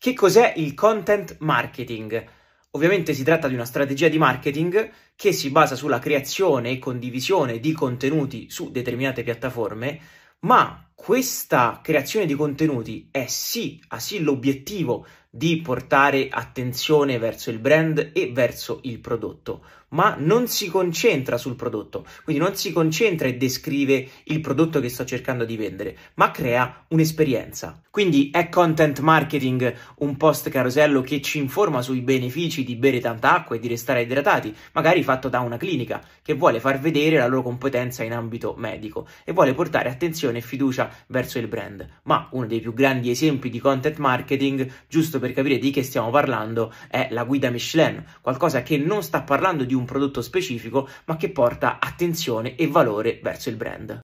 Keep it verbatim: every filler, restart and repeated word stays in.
Che cos'è il content marketing? Ovviamente si tratta di una strategia di marketing che si basa sulla creazione e condivisione di contenuti su determinate piattaforme, ma questa creazione di contenuti è sì, ha sì l'obiettivo di portare attenzione verso il brand e verso il prodotto, ma non si concentra sul prodotto, quindi non si concentra e descrive il prodotto che sto cercando di vendere, ma crea un'esperienza. Quindi è content marketing un post carosello che ci informa sui benefici di bere tanta acqua e di restare idratati, magari fatto da una clinica che vuole far vedere la loro competenza in ambito medico e vuole portare attenzione e fiducia verso il brand. Ma uno dei più grandi esempi di content marketing, giusto per capire di che stiamo parlando, è la guida Michelin, qualcosa che non sta parlando di un prodotto specifico ma che porta attenzione e valore verso il brand.